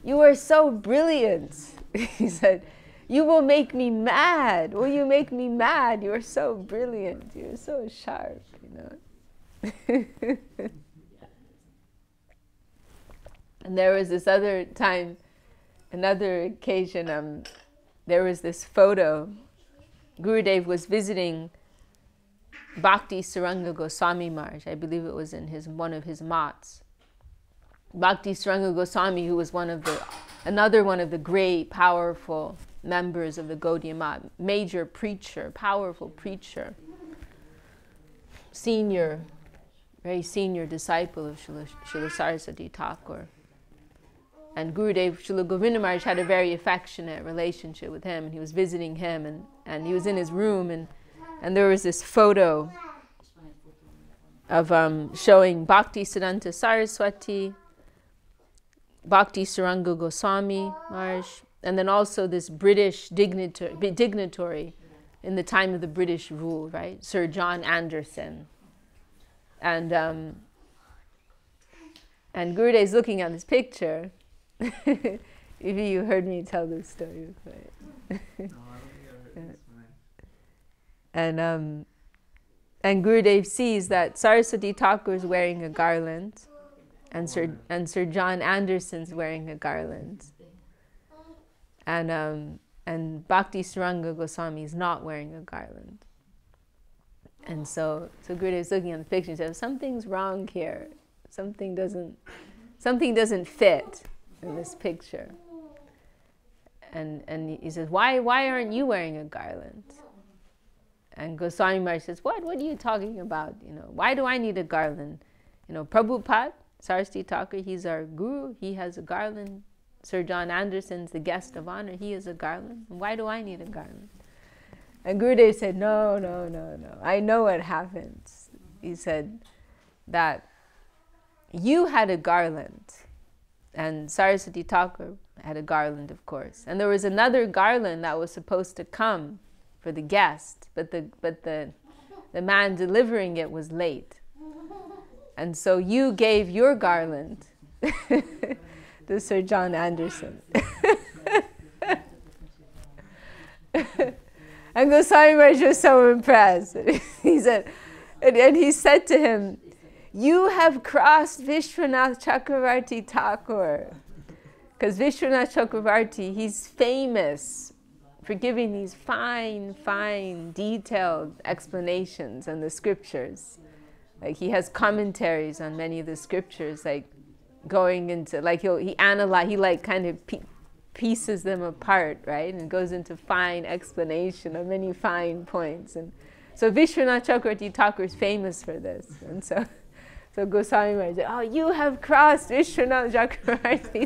you are so brilliant. He said, you will make me mad. Will you make me mad? You are so brilliant. You are so sharp, you know. And there was this other time, another occasion, there was this photo. Gurudev was visiting Bhakti Saranga Goswami Maharaj, I believe it was in one of his mats. Bhakti Saranga Goswami, who was another one of the great, powerful members of the Gaudiya Math, major preacher, powerful preacher, senior, very senior disciple of Srila Saraswati Thakur. And Gurudev, Srila Govinda Maharaj had a very affectionate relationship with him, and he was visiting him, and he was in his room, and there was this photo of showing Bhakti Siddhanta Saraswati, Bhakti Saranga Goswami Maharaj, and then also this British dignitary in the time of the British rule, right? Sir John Anderson. And Gurudev is looking at this picture. Maybe you heard me tell this story before. And Gurudev sees that Saraswati Thakur is wearing a garland, and Sir John Anderson's wearing a garland, and Bhakti Saranga Goswami is not wearing a garland. And so Gurudev is looking at the picture and says, something's wrong here. Something doesn't fit in this picture. And he says, why aren't you wearing a garland? And Goswami Maharaj says, what are you talking about? You know, why do I need a garland? You know, Prabhupada, Saraswati Thakur, he's our guru. He has a garland. Sir John Anderson's the guest of honor. He is a garland. Why do I need a garland? And Gurudev said, no, no, no, no. I know what happens. He said that you had a garland. And Saraswati Thakur had a garland, of course. And there was another garland that was supposed to come for the guest. But the man delivering it was late. And so you gave your garland to Sir John Anderson. And Goswami Maharaj was so impressed. He said, and he said to him, you have crossed Vishwanath Chakravarti Thakur. Because Vishwanath Chakravarti, he's famous for giving these fine, fine, detailed explanations on the scriptures. Like he has commentaries on many of the scriptures, like going into, like he kind of pieces them apart, right? And goes into fine explanation of many fine points. And so Vishwanath Chakravarti Thakur is famous for this. And so Goswami Maharaj said, oh, you have crossed Vishwanath Chakravarti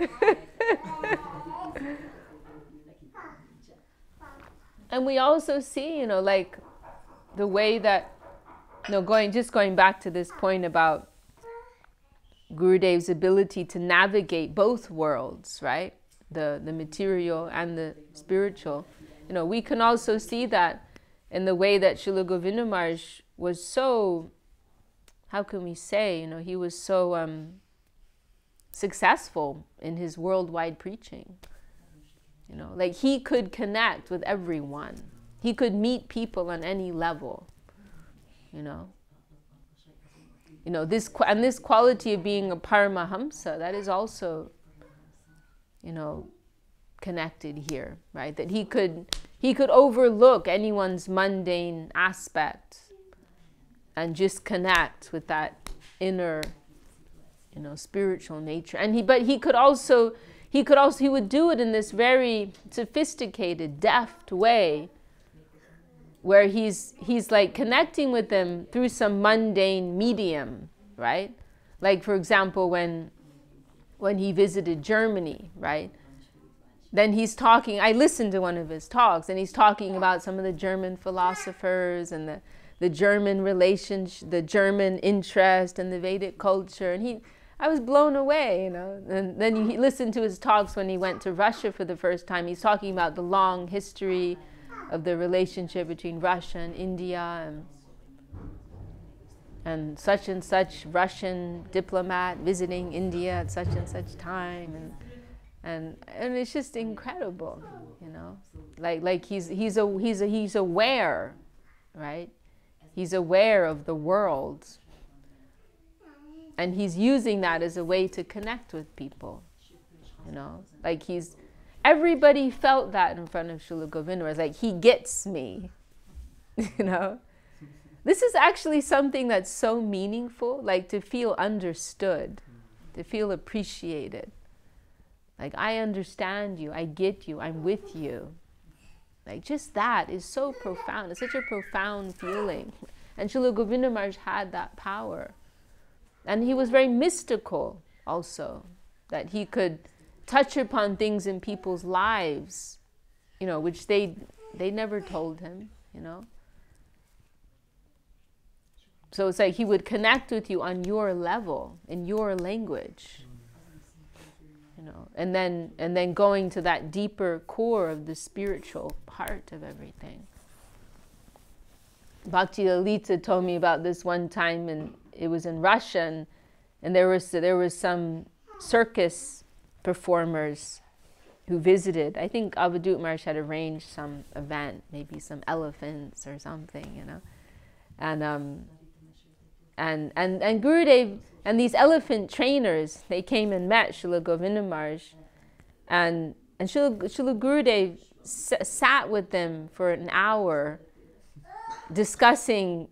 Thakur. And we also see, you know, like the way that, you know, going back to this point about Gurudev's ability to navigate both worlds, right? The material and the spiritual. You know, we can also see that in the way that Srila Govinda Maharaj was so, how can we say, you know, he was so successful in his worldwide preaching. You know, like he could connect with everyone. He could meet people on any level, you know. You know, this quality of being a Paramahamsa, that is also, you know, connected here, right? That he could overlook anyone's mundane aspect and just connect with that inner, you know, spiritual nature. And he would do it in this very sophisticated, deft way, where he's like connecting with them through some mundane medium, right? Like for example, when he visited Germany, right? Then he's talking, I listened to one of his talks, and he's talking about some of the German philosophers and the German relationship, the German interest and the Vedic culture. And I was blown away, you know. And then he listened to his talks when he went to Russia for the first time. He's talking about the long history of the relationship between Russia and India, and such Russian diplomat visiting India at such and such time, and it's just incredible, you know, like he's aware, right? He's aware of the world, and he's using that as a way to connect with people, you know, like he's. Everybody felt that in front of Srila Govinda. It was like, he gets me, you know? This is actually something that's so meaningful, like to feel understood, to feel appreciated. Like, I understand you, I get you, I'm with you. Like, just that is so profound. It's such a profound feeling. And Srila Govinda Maharaj had that power. And he was very mystical also, that he could touch upon things in people's lives, you know, which they never told him, you know. So it's like he would connect with you on your level, in your language, you know, and then going to that deeper core of the spiritual part of everything. Bhakti Lalita told me about this one time, and it was in Russia, and there was some circus performers who visited. I think Avadut Maharaj had arranged some event, maybe some elephants or something, you know. And Gurudev and these elephant trainers, they came and met Srila Govinda Maharaj, and Srila Gurudev sat with them for an hour discussing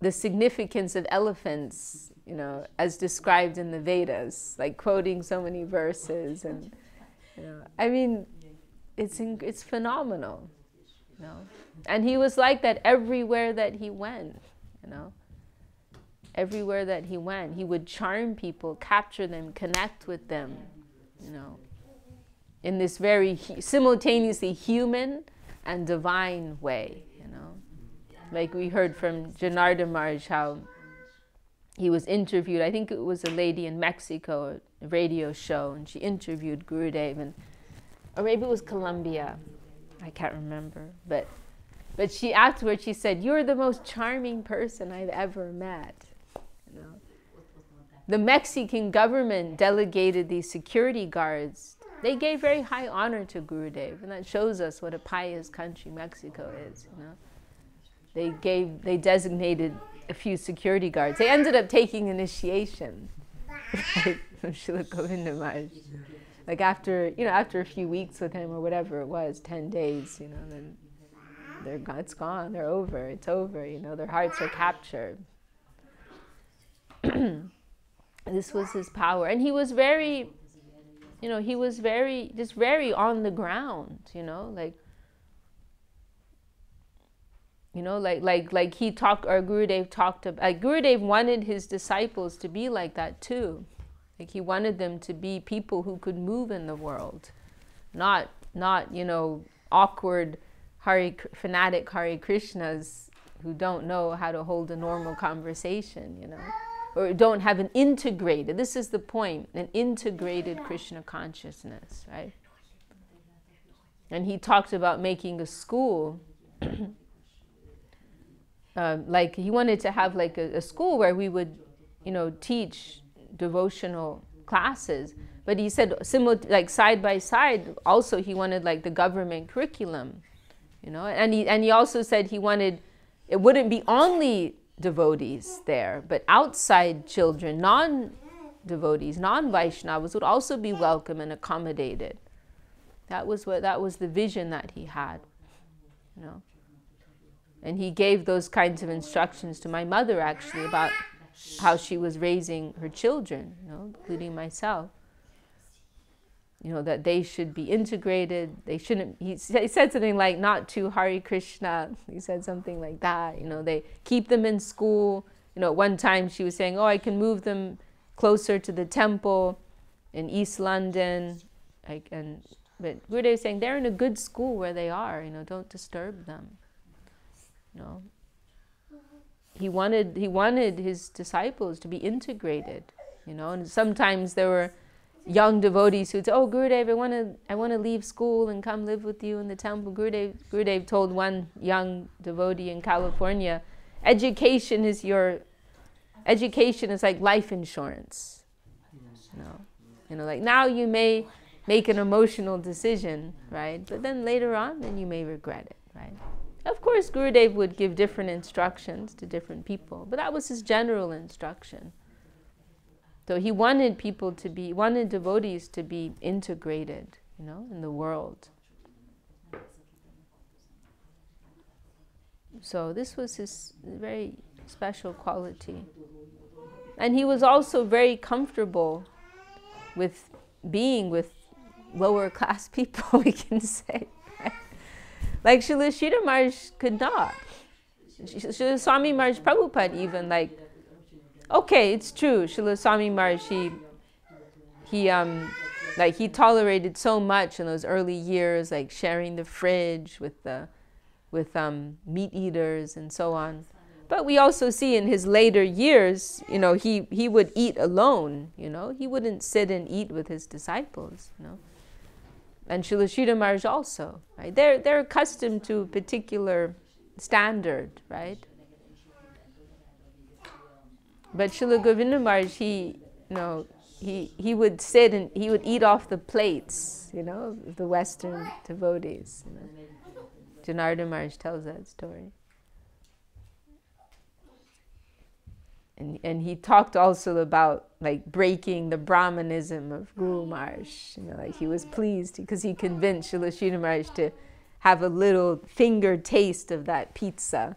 the significance of elephants, you know, as described in the Vedas, like quoting so many verses, and you know, I mean, it's phenomenal, you know. And he was like that everywhere that he went, you know. everywhere that he went. He would charm people, capture them, connect with them, you know, in this very simultaneously human and divine way, you know. Like we heard from Janardha Maharaj how he was interviewed, I think it was a lady in Mexico, a radio show, and she interviewed Gurudev, and, or maybe it was Colombia, I can't remember, but she afterwards she said, "You're the most charming person I've ever met." You know? The Mexican government delegated these security guards. They gave very high honor to Gurudev, and that shows us what a pious country Mexico is. You know? They designated a few security guards. They ended up taking initiation from Srila Govinda Maharaj. Like after, you know, after a few weeks with him or whatever it was, 10 days, you know, then it's gone, they're over, it's over, you know, their hearts are captured. This was his power. And he was very, you know, he was very, just very on the ground, you know, like, he talked, or Gurudev talked about, like Gurudev wanted his disciples to be like that too. Like he wanted them to be people who could move in the world, not you know, awkward fanatic Hare Krishnas who don't know how to hold a normal conversation, you know, or don't have an integrated, this is the point, an integrated Krishna consciousness, right? And he talked about making a school. Like he wanted to have like a school where we would, you know, teach devotional classes, but he said similar, like side by side. Also, he wanted like the government curriculum, you know. And he also said he wanted it wouldn't be only devotees there, but outside children, non-devotees, non-Vaishnavas would also be welcome and accommodated. That was the vision that he had, you know. And he gave those kinds of instructions to my mother, actually, about how she was raising her children, you know, including myself. You know, that they should be integrated. They shouldn't, he said something like, not too Hare Krishna. He said something like that. You know, they keep them in school. You know, at one time she was saying, oh, I can move them closer to the temple in East London. But Gurudev was saying, they're in a good school where they are. You know, don't disturb them. No. He wanted his disciples to be integrated, you know, and sometimes there were young devotees who'd say, oh, Gurudev, I wanna leave school and come live with you in the temple. Gurudev told one young devotee in California, education is like life insurance. You know, like now you may make an emotional decision, right? But then later on then you may regret it, right? Of course, Gurudev would give different instructions to different people, but that was his general instruction. So he wanted people to be, wanted devotees to be integrated, you know, in the world. So this was his very special quality. And he was also very comfortable with being with lower class people, we can say. Like Srila Sridhar Maharaj could not. Srila Swami Maharaj Prabhupada even, like, okay, it's true, Srila Swami Maharaj, he tolerated so much in those early years, like sharing the fridge with meat eaters and so on. But we also see in his later years, you know, he would eat alone, you know, he wouldn't sit and eat with his disciples, you know. And Srila Sridhar Maharaj also, right? They're accustomed to a particular standard, right? But Srila Govinda Maharaj, he would sit and he would eat off the plates, you know, of the Western devotees. You know? Janardha Maharaj tells that story. And he talked also about like breaking the Brahmanism of Guru Maharaj. You know, like he was pleased because he convinced Srila Sridhar Maharaj to have a little finger taste of that pizza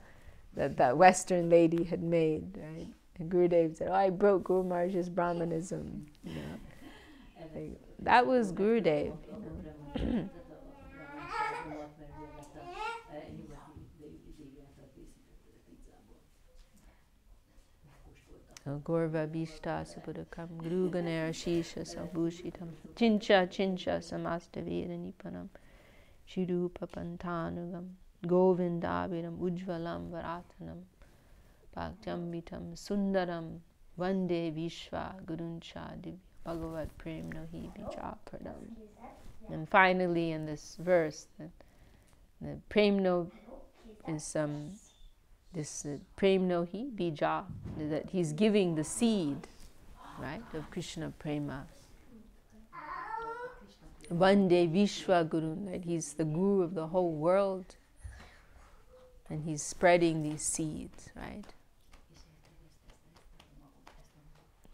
that Western lady had made, right? And Gurudev said, oh, I broke Guru Maharaj's Brahmanism. You know? Like, that was Gurudev. You know? Gorva Bhishta Subudakam Guru Ganera Shisha Sabhushitam Chincha Chincha Samastaveda Nipanam Shirupa Pantanugam Govindaviram Ujvalam Varatanam Bhaktyambitam Sundaram Vande Vishwa Guruncha Divya Bhagavat Prem Nohi Bijapradam. And finally, in this verse, the Premno is this Premno Hi Bija, that he's giving the seed, right, of Krishna Prema. One day Vishwa Guru, right, he's the guru of the whole world, and he's spreading these seeds, right?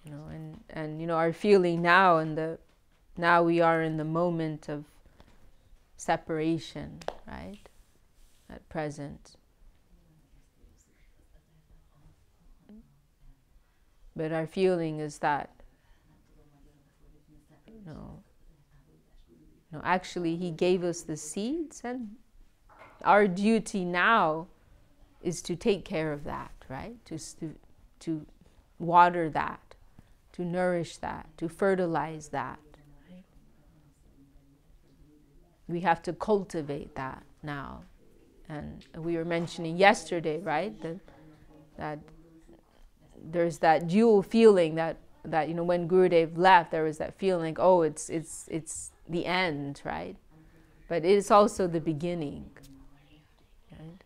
You know, and you know, our feeling now, and now we are in the moment of separation, right? At present. But our feeling is that, no, actually he gave us the seeds, and our duty now is to take care of that, right? To water that, to nourish that, to fertilize that. We have to cultivate that now. And we were mentioning yesterday, right, that there's that dual feeling that you know, when Gurudev left, there was that feeling, oh, it's the end, right? But it's also the beginning. Right?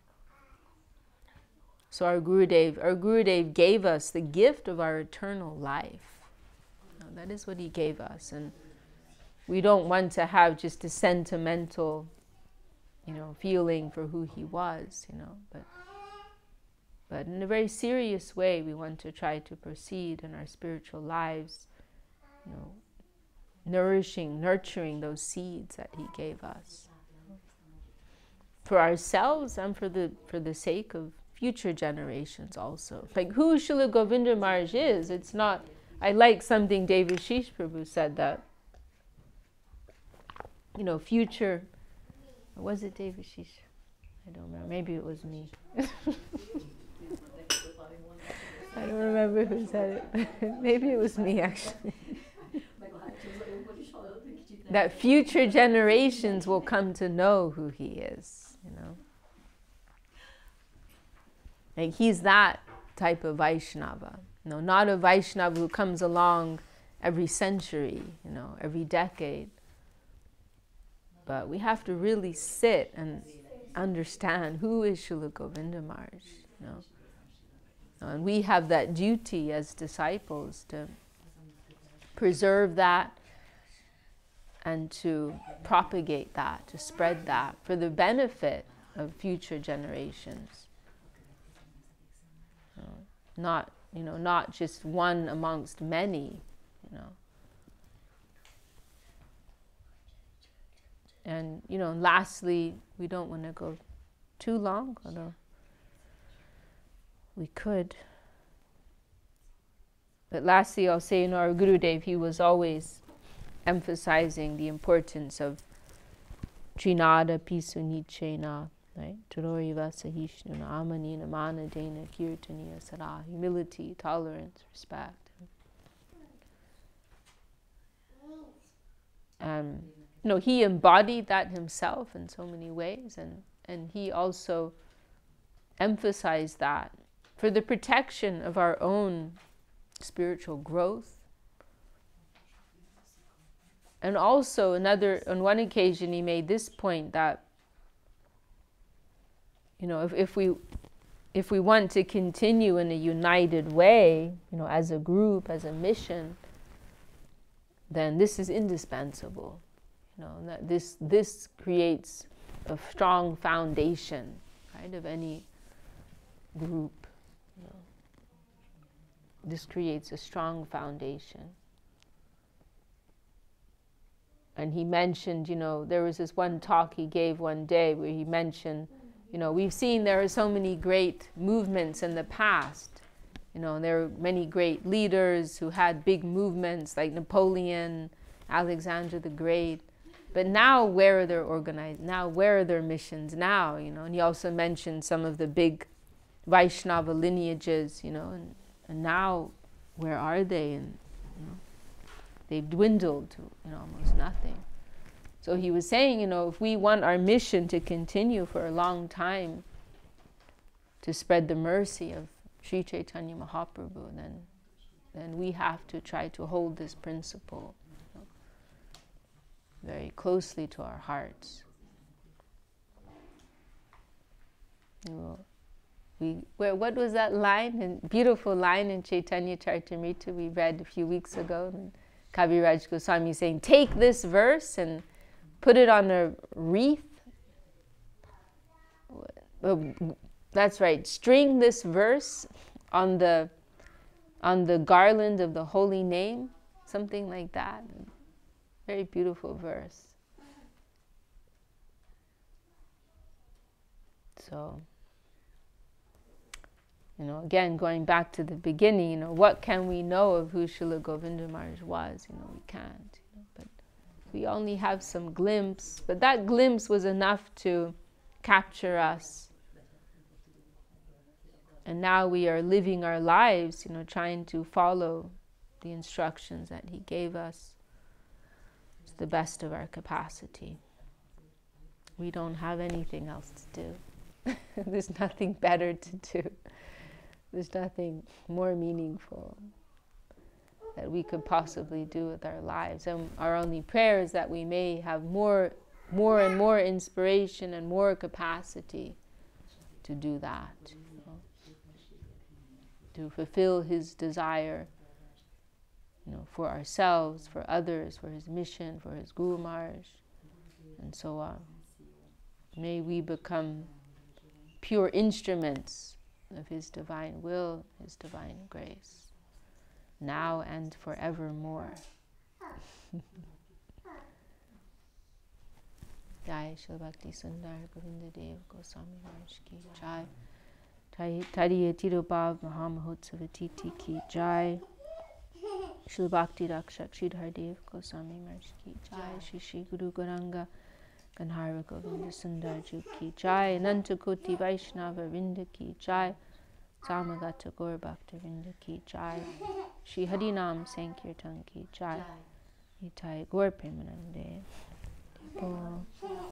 So our Gurudev gave us the gift of our eternal life. Now, that is what he gave us, and we don't want to have just a sentimental, you know, feeling for who he was, you know, but in a very serious way, we want to try to proceed in our spiritual lives, you know, nurturing those seeds that he gave us for ourselves and for the sake of future generations also. Like who Srila Govinda Maharaj is, it's not. I like something Devashish Prabhu said, that, you know, future. Was it Devashish? I don't remember. Maybe it was me. I don't remember who said it. Maybe it was me, actually. That future generations will come to know who he is, you know. Like he's that type of Vaishnava. No, not a Vaishnava who comes along every century, you know, every decade. But we have to really sit and understand who is Srila Govinda Maharaj, you know. And we have that duty as disciples to preserve that and to propagate that, to spread that for the benefit of future generations. You know, not just one amongst many, you know. And, you know, lastly, we don't want to go too long, although we could. But lastly, I'll say, you know, our Gurudev, he was always emphasizing the importance of Trinada Pisu Nichena, right? Turoriva Sahishnuna Amanina Manadena Kirtaniya Sara, humility, tolerance, respect. You know, he embodied that himself in so many ways, and he also emphasized that for the protection of our own spiritual growth. And also on one occasion he made this point that, you know, if we want to continue in a united way, you know, as a group, as a mission, then this is indispensable. You know, that this creates a strong foundation, right, of any group. You know, this creates a strong foundation. And he mentioned, you know, there was this one talk he gave one day where he mentioned, you know, we've seen there are so many great movements in the past. You know, there are many great leaders who had big movements like Napoleon, Alexander the Great. But now, where are they organized? Now, where are their missions now? You know, and he also mentioned some of the big Vaishnava lineages, you know, and now where are they? And they've dwindled to almost nothing. So he was saying, if we want our mission to continue for a long time, to spread the mercy of Sri Chaitanya Mahaprabhu, then we have to try to hold this principle very closely to our hearts. What was that line? And beautiful line in Chaitanya Charitamrita we read a few weeks ago. And Kaviraj Goswami saying, take this verse and put it on a wreath. That's right. String this verse on the garland of the holy name, something like that. Very beautiful verse. So, again, going back to the beginning, what can we know of who Srila Govinda Maharaj was? We can't. But we only have some glimpse. But that glimpse was enough to capture us. And now we are living our lives, trying to follow the instructions that he gave us to the best of our capacity. We don't have anything else to do. There's nothing better to do. There's nothing more meaningful that we could possibly do with our lives. And our only prayer is that we may have more and more inspiration and more capacity to do that, to fulfill his desire, for ourselves, for others, for his mission, for his Guru Maharaj, and so on. May we become pure instruments of his divine will, his divine grace, now and forevermore. Jai Srila Bhakti Sundar Govinda Dev Goswami Maharaj ki jai. Tariye Tirupav Mahamahotsavatiti ki jai. Srila Bhakti Rakshak Sridhar Dev Goswami Maharaj ki jai. Shri Shri Guru Goranga Ganhara Govinda Sundarju ki jai. Nantakoti Vaishnava Vrinda ki jai. Samagata Gaur Bhakta Vrinda ki jai. Shri Harinam Sankirtan ki jai. Itai Gaur Premanande.